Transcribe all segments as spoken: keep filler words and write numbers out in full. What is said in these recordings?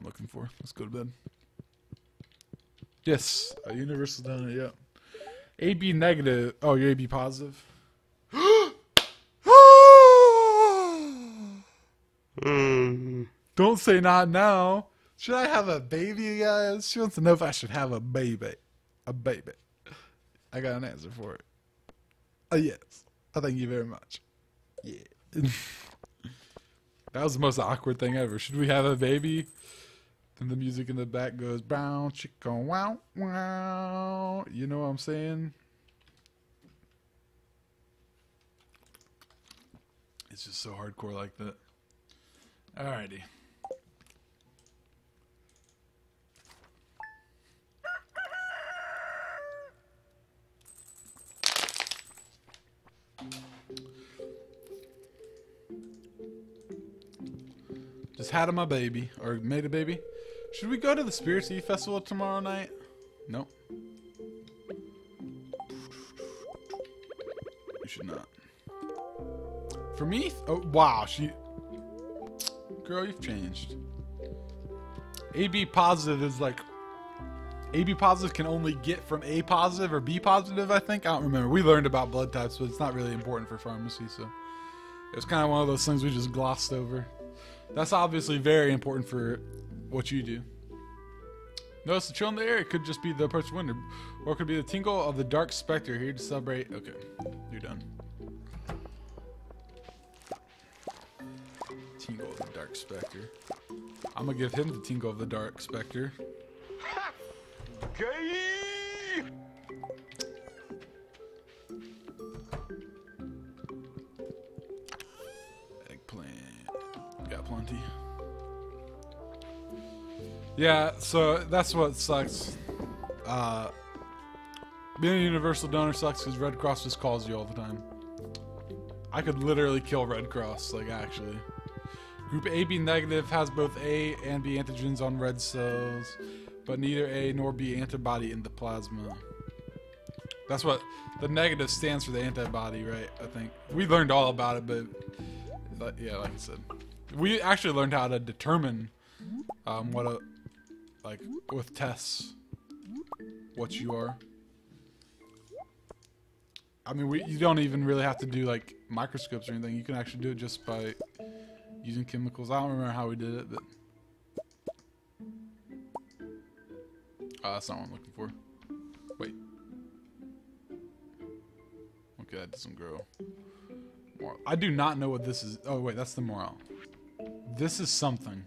I'm looking for. Let's go to bed. Yes, a universal donut, yeah. A B negative. Oh, you're A B positive? Don't say not now. Should I have a baby, guys? She wants to know if I should have a baby. A baby. I got an answer for it. Oh, yes. I thank you very much. Yeah. That was the most awkward thing ever. Should we have a baby? Then the music in the back goes brown chicken wow wow. You know what I'm saying? It's just so hardcore like that. Alrighty. Just had my baby, or made a baby. Should we go to the Spirits Eve Festival tomorrow night? Nope. You should not. For me? Oh, wow. She. Girl, you've changed. A B positive is like. A B positive can only get from A positive or B positive, I think. I don't remember. We learned about blood types, but it's not really important for pharmacy, so. It was kind of one of those things we just glossed over. That's obviously very important for what you do. Notice the chill in the air. It could just be the approach of winter, or it could be the tingle of the dark specter here to celebrate. Okay, you're done. Tingle of the dark specter. I'm gonna give him the tingle of the dark specter. Gay! Yeah, so that's what sucks. Uh, being a universal donor sucks because Red Cross just calls you all the time. I could literally kill Red Cross, like actually. Group A B negative has both A and B antigens on red cells, but neither A nor B antibody in the plasma. That's what the negative stands for, the antibody, right? I think we learned all about it, but, but yeah, like I said. We actually learned how to determine um, what a, like, with tests, what you are. I mean, we, you don't even really have to do, like, microscopes or anything. You can actually do it just by using chemicals. I don't remember how we did it, but... Oh, that's not what I'm looking for. Wait. Okay, that doesn't grow. I do not know what this is. Oh, wait, that's the morale. This is something.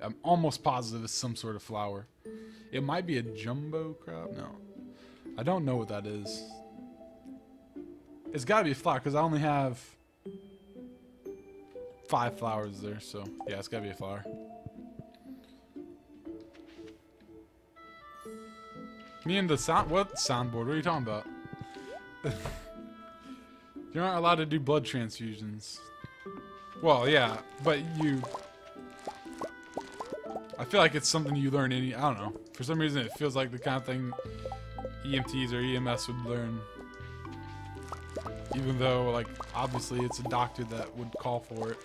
I'm almost positive it's some sort of flower. It might be a jumbo crop. No. I don't know what that is. It's got to be a flower because I only have five flowers there. So, yeah, it's got to be a flower. Me and the sound... What soundboard? What are you talking about? You're not allowed to do blood transfusions. Well, yeah, but you... I feel like it's something you learn any... I don't know. For some reason, it feels like the kind of thing E M Ts or E M S would learn. Even though, like, obviously it's a doctor that would call for it.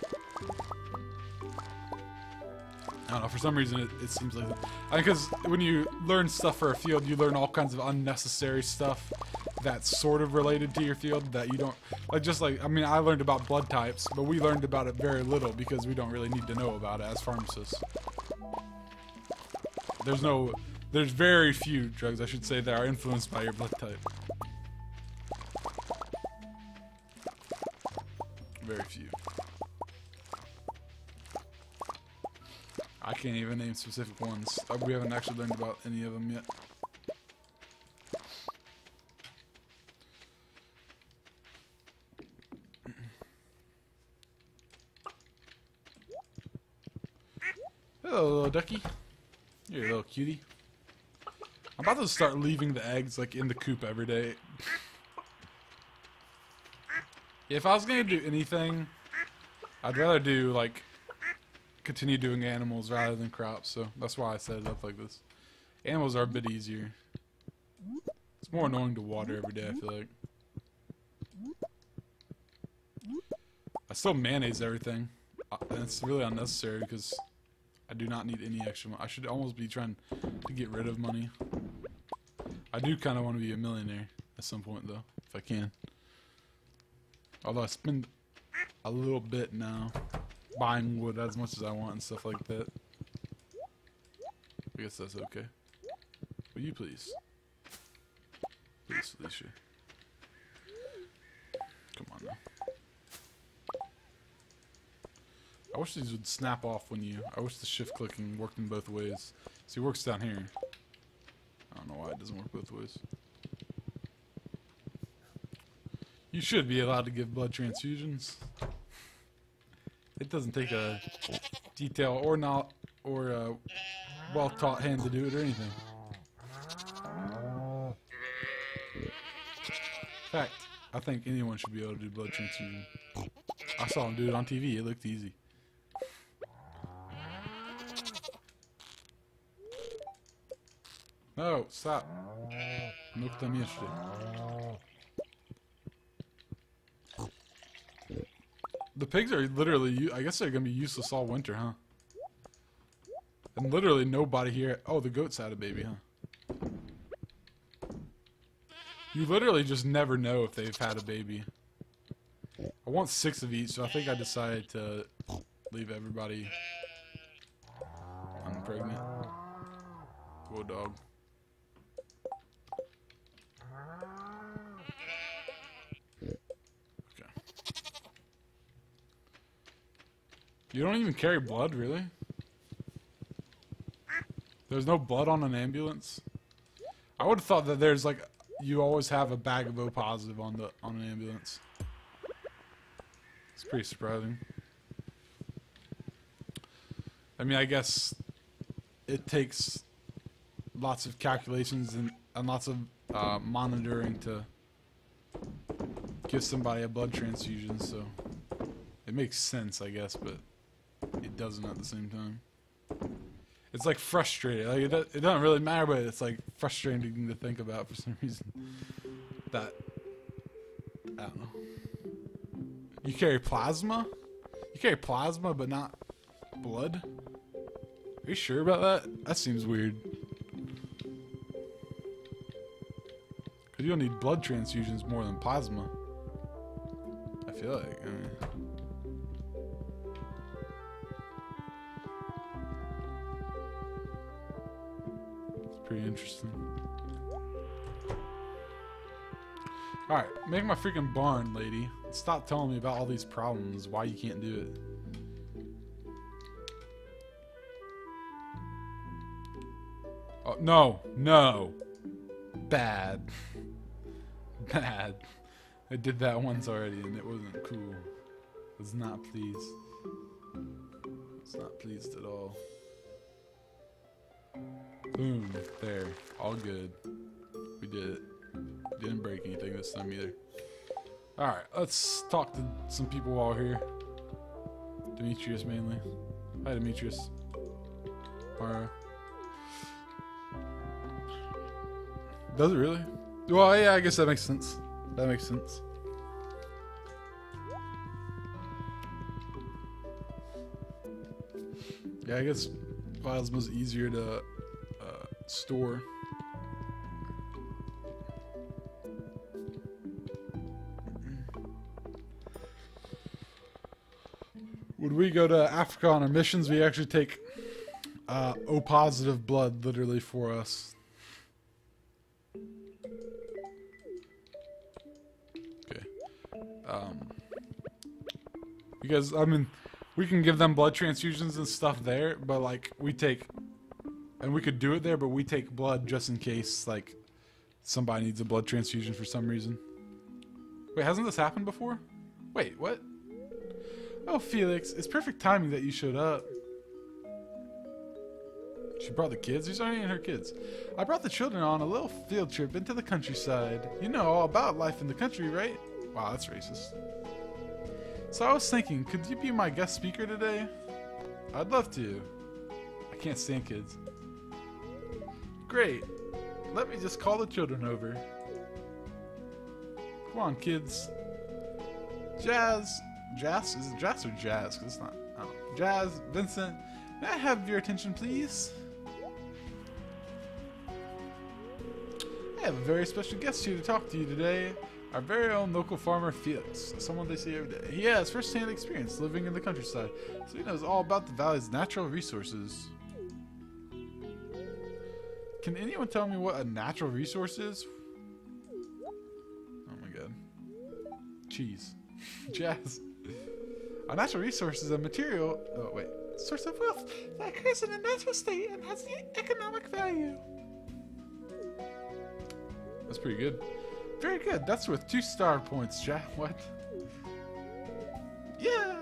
I don't know. For some reason, it, it seems like... I mean, because when you learn stuff for a field, you learn all kinds of unnecessary stuff that's sort of related to your field that you don't... Like, just like... I mean, I learned about blood types, but we learned about it very little because we don't really need to know about it as pharmacists. There's no, there's very few drugs, I should say, that are influenced by your blood type. Very few. I can't even name specific ones. We haven't actually learned about any of them yet. Hello, little ducky. You're a little cutie. I'm about to start leaving the eggs, like, in the coop every day. If I was going to do anything, I'd rather do, like, continue doing animals rather than crops, so that's why I set it up like this. Animals are a bit easier. It's more annoying to water every day, I feel like. I still mayonnaise everything, and it's really unnecessary because... I do not need any extra money. I should almost be trying to get rid of money. I do kind of want to be a millionaire at some point, though, if I can. Although I spend a little bit now buying wood as much as I want and stuff like that. I guess that's okay. Will you please? Please, Felicia. Come on now. I wish these would snap off when you... I wish the shift clicking worked in both ways. See, it works down here. I don't know why it doesn't work both ways. You should be allowed to give blood transfusions. It doesn't take a detail or not or a well-taught hand to do it or anything. In fact, I think anyone should be able to do blood transfusion. I saw him do it on T V. It looked easy. No, stop. I milked them yesterday. The pigs are literally, I guess they're going to be useless all winter, huh? And literally nobody here. Oh, the goat's had a baby, huh? You literally just never know if they've had a baby. I want six of each, so I think I decided to leave everybody unpregnant. Whoa, dog. You don't even carry blood, really? There's no blood on an ambulance? I would have thought that there's like, you always have a bag of O positive on the on an ambulance. It's pretty surprising. I mean, I guess it takes lots of calculations and, and lots of uh, monitoring to give somebody a blood transfusion, so it makes sense, I guess, but it doesn't at the same time. It's like frustrating. Like it, does, it doesn't really matter, but it's like frustrating to think about for some reason. That I don't know. You carry plasma? You carry plasma, but not blood? Are you sure about that? That seems weird. Cause you don't need blood transfusions more than plasma. I feel like. I mean. Interesting. Alright, make my freaking barn, lady. Stop telling me about all these problems, why you can't do it. Oh, no, no. Bad. Bad. I did that once already and it wasn't cool. I was not pleased. I was not pleased at all. Boom. There. All good. We did it. Didn't break anything this time either. Alright, let's talk to some people while we're here. Demetrius mainly. Hi, Demetrius. Or... does it really? Well, yeah, I guess that makes sense. That makes sense. Yeah, I guess plasma's easier to... store. Would we go to Africa on our missions? We actually take uh, O positive blood literally for us. Okay. Um, because I mean, we can give them blood transfusions and stuff there, but like we take. And we could do it there, but we take blood just in case, like, somebody needs a blood transfusion for some reason. Wait, hasn't this happened before? Wait, what? Oh, Felix, it's perfect timing that you showed up. She brought the kids? These aren't even her kids. I brought the children on a little field trip into the countryside. You know all about life in the country, right? Wow, that's racist. So I was thinking, could you be my guest speaker today? I'd love to. I can't stand kids. Great. Let me just call the children over. Come on, kids. Jazz. Jazz? Is it Jazz or Jazz? Because it's not. I don't know. Jazz, Vincent, May I have your attention, please? I have a very special guest here to talk to you today. Our very own local farmer, Felix. Someone they see every day. He has first-hand experience living in the countryside, so he knows all about the valley's natural resources. Can anyone tell me what a natural resource is? Oh my god. Cheese. Jazz. A natural resource is a material... Oh, wait. Source of wealth that occurs in a natural state and has economic value. That's pretty good. Very good. That's worth two star points, Jack. What? Yeah!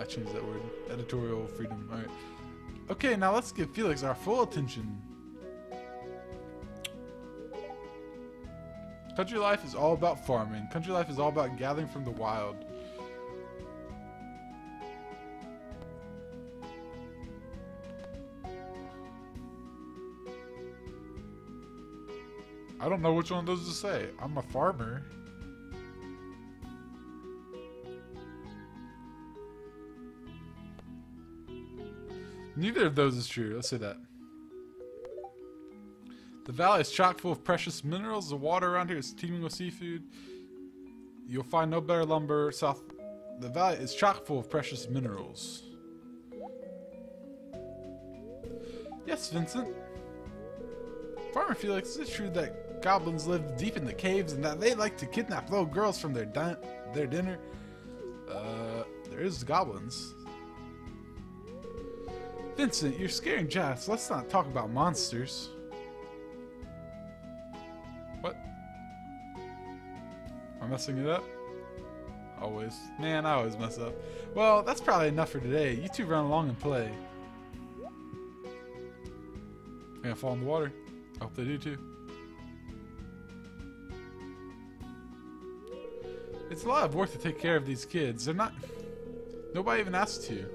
I changed that word. Editorial freedom. Alright. Okay, now let's give Felix our full attention. Country life is all about farming. Country life is all about gathering from the wild. I don't know which one of those to say. I'm a farmer. Neither of those is true. Let's say that. The valley is chock full of precious minerals. The water around here is teeming with seafood. You'll find no better lumber south. The valley is chock full of precious minerals. Yes, Vincent. Farmer Felix, is it true that goblins live deep in the caves and that they like to kidnap little girls from their di their dinner. Uh, there is goblins. Vincent, you're scaring Jess. Let's not talk about monsters. What? Am I messing it up? Always. Man, I always mess up. Well, that's probably enough for today. You two run along and play. I'm gonna fall in the water. I hope they do too. It's a lot of work to take care of these kids. They're not... Nobody even asked to.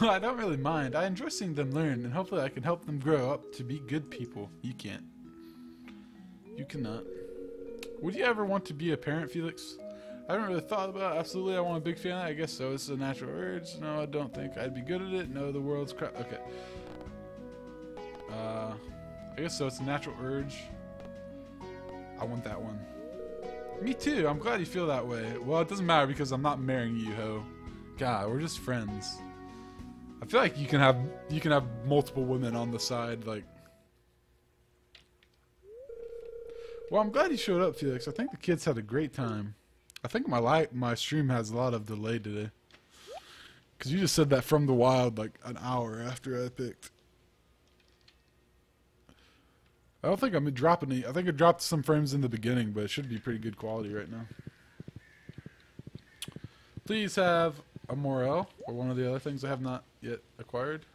But I don't really mind. I enjoy seeing them learn, and hopefully I can help them grow up to be good people. You can't. You cannot. Would you ever want to be a parent, Felix? I haven't really thought about it. Absolutely, I want a big family. I guess so. It's a natural urge. No, I don't think I'd be good at it. No, the world's crap. Okay. Uh, I guess so. It's a natural urge. I want that one. Me too. I'm glad you feel that way. Well, it doesn't matter because I'm not marrying you, ho. God, we're just friends. I feel like you can have you can have multiple women on the side, like. Well, I'm glad you showed up, Felix. I think the kids had a great time. I think my light my stream has a lot of delay today. Cause you just said that from the wild like an hour after I picked. I don't think I'm dropping any. I think I dropped some frames in the beginning, but it should be pretty good quality right now. Please have a morel, or one of the other things I have not yet acquired.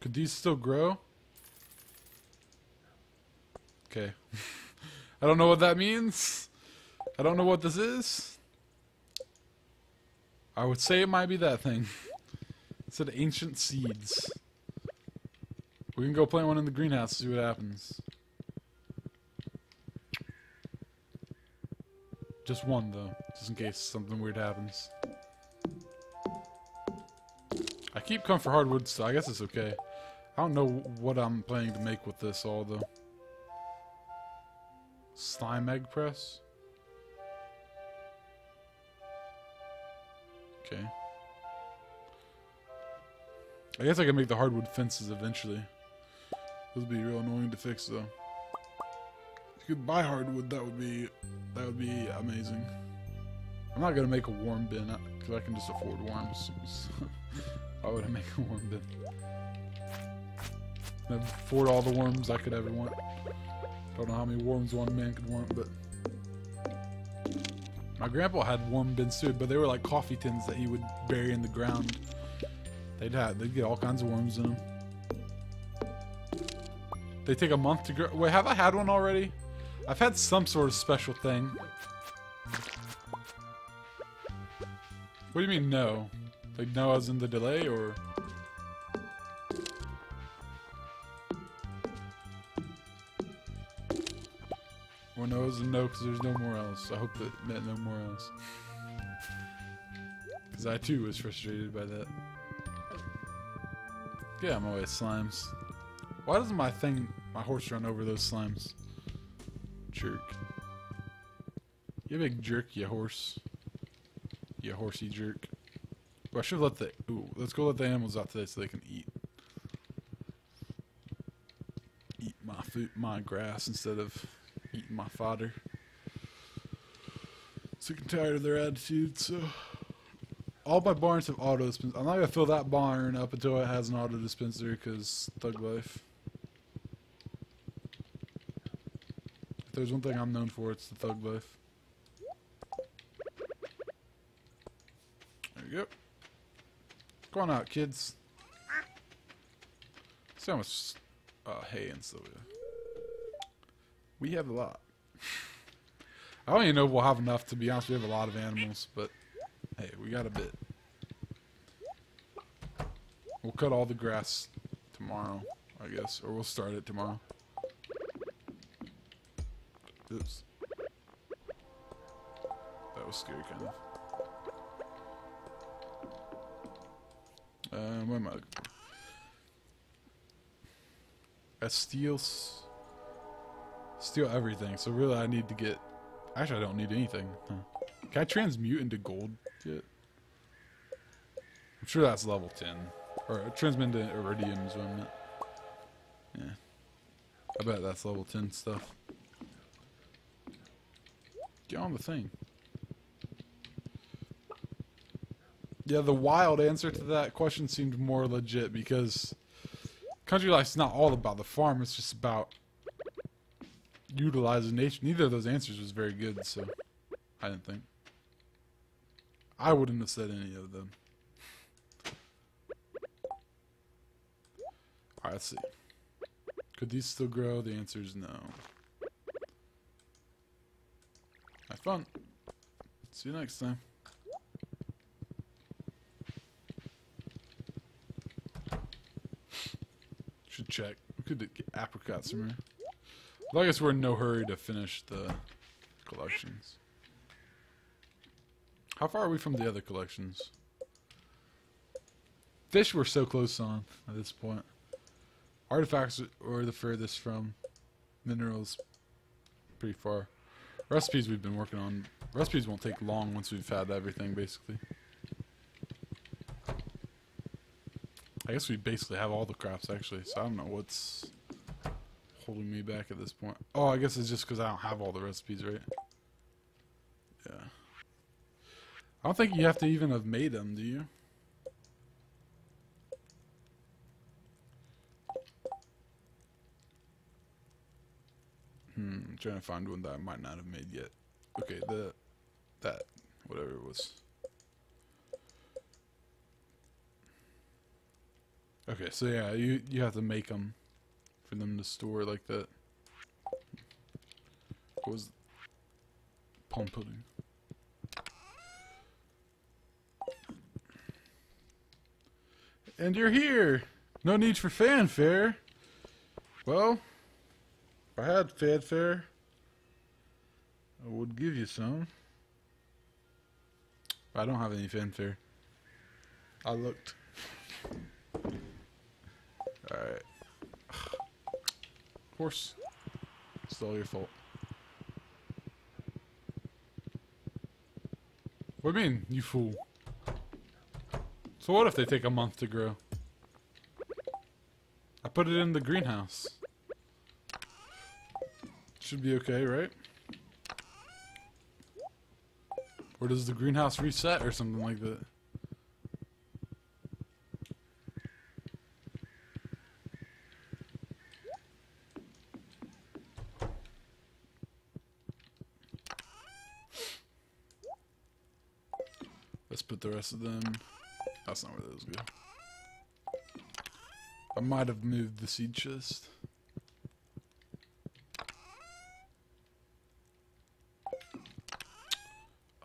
Could these still grow? Okay. I don't know what that means. I don't know what this is. I would say it might be that thing. It said ancient seeds. We can go plant one in the greenhouse, see what happens. Just one, though, just in case something weird happens. I keep coming for hardwood, so I guess it's okay. I don't know what I'm planning to make with this, although. Slime egg press? Okay. I guess I can make the hardwood fences eventually. This would be real annoying to fix, though. If you could buy hardwood, that would be that would be amazing. I'm not gonna make a warm bin because I can just afford worms. Why would I make a warm bin? I afford all the worms I could ever want. Don't know how many worms one man could want, but my grandpa had warm bins too, but they were like coffee tins that he would bury in the ground. They'd have, they'd get all kinds of worms in them. They take a month to grow. Wait, have I had one already? I've had some sort of special thing. What do you mean no? Like no as in the delay or? Or no as in no because there's no more else. I hope that meant no more else. because I too was frustrated by that. Get out of my way, slimes. Why doesn't my thing, my horse run over those slimes? Jerk. You big jerk, you horse. You horsey jerk. Well, I should let the, ooh, let's go let the animals out today so they can eat. Eat my food, my grass instead of eating my fodder. Sick and tired of their attitude, so. All my barns have auto dispensers. I'm not going to fill that barn up until it has an auto dispenser because thug life. If there's one thing I'm known for, it's the thug life. There we go. Go on out, kids. See how much uh, hay and stuff. We have a lot. I don't even know if we'll have enough, to be honest. We have a lot of animals, but hey, we got a bit. We'll cut all the grass tomorrow, I guess. Or we'll start it tomorrow. Oops. That was scary, kind of. Um, where am I looking for? I steal... Steal everything, so really I need to get... Actually, I don't need anything. Huh. Can I transmute into gold yet? I'm sure that's level ten. Or uh, transmit into iridium is what I meant. Yeah. I bet that's level ten stuff. Get on the thing. Yeah, the wild answer to that question seemed more legit because country life's not all about the farm, it's just about utilizing nature. Neither of those answers was very good, so I didn't think. I wouldn't have said any of them. Alright, let's see. Could these still grow? The answer is no. Have fun. See you next time. Should check. We could get apricots somewhere. Well, I guess we're in no hurry to finish the collections. How far are we from the other collections? Fish we're so close on at this point. Artifacts are the furthest from. Minerals, pretty far. Recipes we've been working on. Recipes won't take long once we've had everything, basically. I guess we basically have all the crops, actually, so I don't know what's holding me back at this point. Oh, I guess it's just because I don't have all the recipes, right? Yeah. I don't think you have to even have made them, do you? Hmm, I'm trying to find one that I might not have made yet. Okay, the... that, whatever it was. Okay, so yeah, you, you have to make them for them to store like that. What was... palm pudding. And you're here! No need for fanfare! Well, if I had fanfare, I would give you some. But I don't have any fanfare. I looked. Alright. Of course. It's all your fault. What do you mean, you fool? So what if they take a month to grow? I put it in the greenhouse. Should be okay, right? Or does the greenhouse reset or something like that? Let's put the rest of them... That's not where those go. I might have moved the seed chest.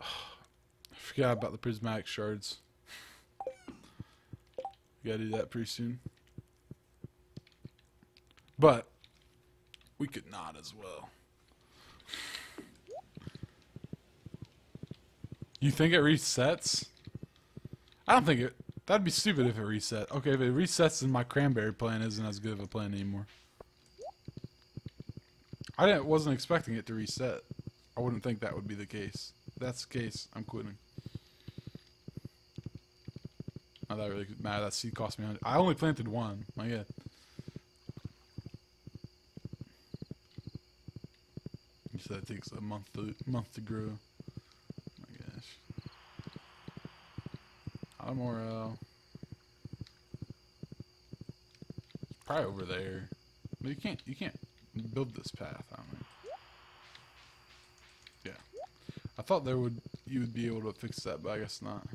Oh, I forgot about the prismatic shards. We gotta do that pretty soon. But we could not as well. You think it resets? I don't think it... That'd be stupid if it reset. Okay, if it resets, then my cranberry plan isn't as good of a plan anymore. I didn't, wasn't expecting it to reset. I wouldn't think that would be the case. If that's the case, I'm quitting. Not that really matter. That seed cost me one hundred. I only planted one. My God. You said it takes a month to month to grow. I'm more, uh, it's probably over there. But you can't, you can't build this path, I mean. Yeah. I thought there would, you would be able to fix that, but I guess not.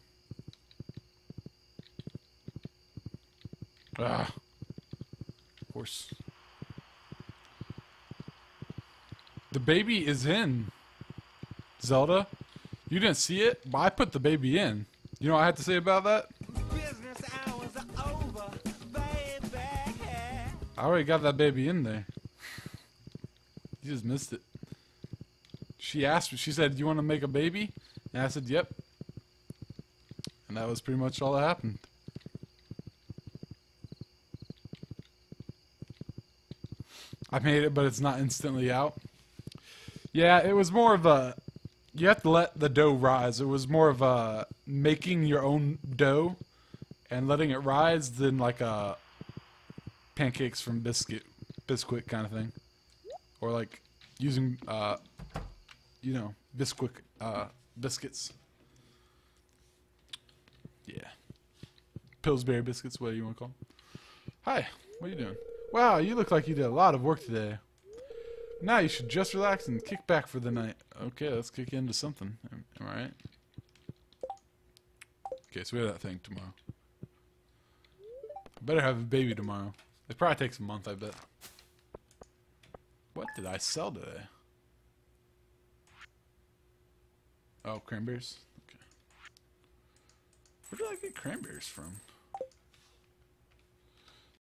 Ah. Horse. The baby is in. Zelda, you didn't see it, but I put the baby in. You know what I have to say about that? Business hours are over, baby. I already got that baby in there. You just missed it. She asked me, she said, "Do you want to make a baby?" And I said, "Yep." And that was pretty much all that happened. I made it, but it's not instantly out. Yeah, it was more of a... You have to let the dough rise. It was more of a making your own dough and letting it rise than like a pancakes from biscuit, Bisquick kind of thing, or like using, uh, you know, Bisquick uh, biscuits. Yeah, Pillsbury biscuits, whatever you want to call them. Hi, what are you doing? Wow, you look like you did a lot of work today. Now you should just relax and kick back for the night. Okay, let's kick into something. Am I right? Okay, so we have that thing tomorrow. Better have a baby tomorrow. It probably takes a month, I bet. What did I sell today? Oh, cranberries? Okay. Where did I get cranberries from?